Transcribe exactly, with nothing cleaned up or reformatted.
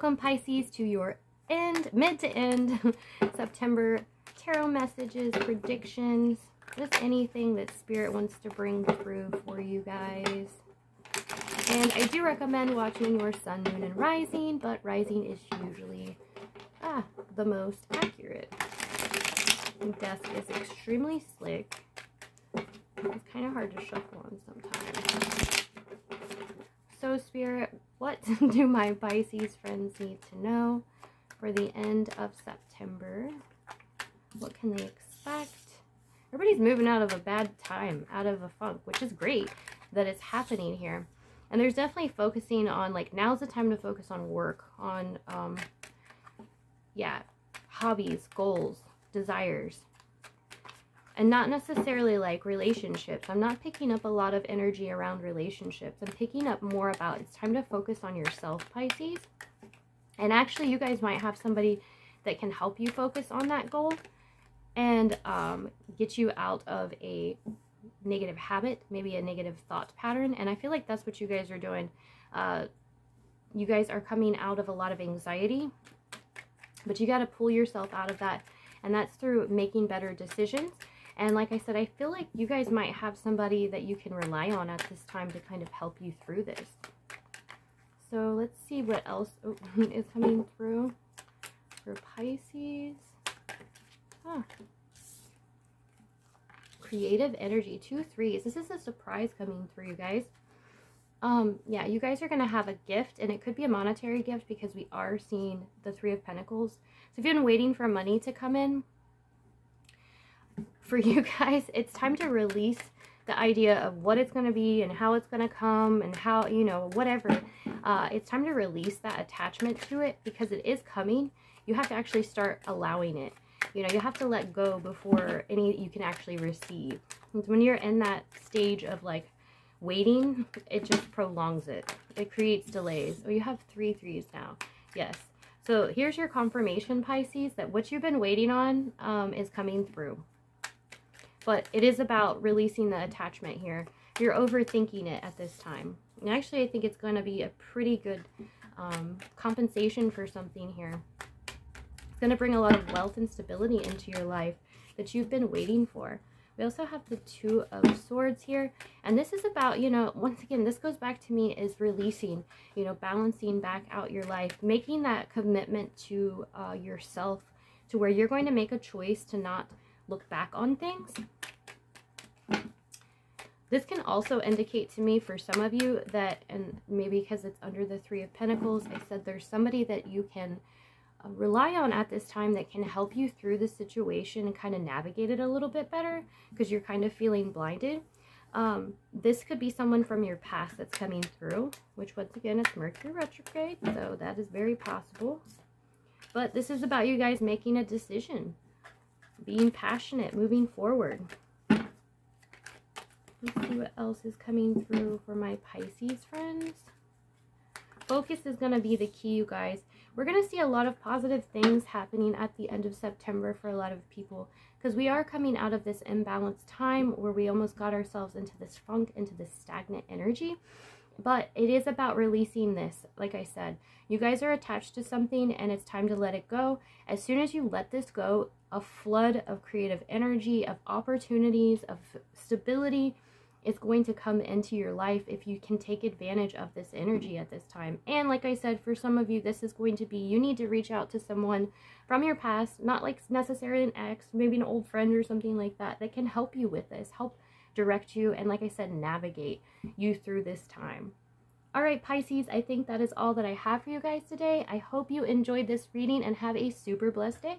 Welcome, Pisces, to your end, mid to end September tarot messages, predictions, just anything that Spirit wants to bring through for you guys. And I do recommend watching your sun, moon, and rising, but rising is usually ah, the most accurate. Desk is extremely slick. It's kind of hard to shuffle on sometimes. So Spirit, what do my Pisces friends need to know for the end of September? What can they expect? Everybody's moving out of a bad time, out of a funk, which is great that it's happening here. And there's definitely focusing on, like, now's the time to focus on work, on, um, yeah, hobbies, goals, desires. And not necessarily like relationships. I'm not picking up a lot of energy around relationships. I'm picking up more about it's time to focus on yourself, Pisces. And actually, you guys might have somebody that can help you focus on that goal and um, get you out of a negative habit, maybe a negative thought pattern. And I feel like that's what you guys are doing. Uh, you guys are coming out of a lot of anxiety, but you got to pull yourself out of that. And that's through making better decisions. And like I said, I feel like you guys might have somebody that you can rely on at this time to kind of help you through this. So let's see what else is coming through for Pisces. Huh. Creative energy, two threes. This is a surprise coming through, you guys. Um, yeah, you guys are going to have a gift, and it could be a monetary gift because we are seeing the Three of Pentacles. So if you've been waiting for money to come in, for you guys, it's time to release the idea of what it's going to be and how it's going to come and how, you know, whatever. Uh, it's time to release that attachment to it because it is coming. You have to actually start allowing it. You know, you have to let go before any you can actually receive. When you're in that stage of, like, waiting, it just prolongs it. It creates delays. Oh, you have three threes now. Yes. So here's your confirmation, Pisces, that what you've been waiting on um, is coming through. But it is about releasing the attachment here. You're overthinking it at this time. And actually, I think it's going to be a pretty good um, compensation for something here. It's going to bring a lot of wealth and stability into your life that you've been waiting for. We also have the Two of Swords here. And this is about, you know, once again, this goes back to me is releasing, you know, balancing back out your life, making that commitment to uh, yourself to where you're going to make a choice to not look back on things. This can also indicate to me for some of you that, and maybe because it's under the Three of Pentacles, I said there's somebody that you can uh, rely on at this time that can help you through the situation and kind of navigate it a little bit better because you're kind of feeling blinded. Um, this could be someone from your past that's coming through, which once again, it's Mercury retrograde, so that is very possible. But this is about you guys making a decision. Being passionate, moving forward. Let's see what else is coming through for my Pisces friends. Focus is going to be the key, you guys. We're going to see a lot of positive things happening at the end of September for a lot of people because we are coming out of this imbalanced time where we almost got ourselves into this funk, into this stagnant energy. But it is about releasing this. Like I said, you guys are attached to something and it's time to let it go. As soon as you let this go, a flood of creative energy, of opportunities, of stability is going to come into your life if you can take advantage of this energy at this time. And like I said, for some of you, this is going to be, you need to reach out to someone from your past, not like necessarily an ex, maybe an old friend or something like that, that can help you with this, help direct you, and like I said, navigate you through this time. All right, Pisces, I think that is all that I have for you guys today. I hope you enjoyed this reading and have a super blessed day.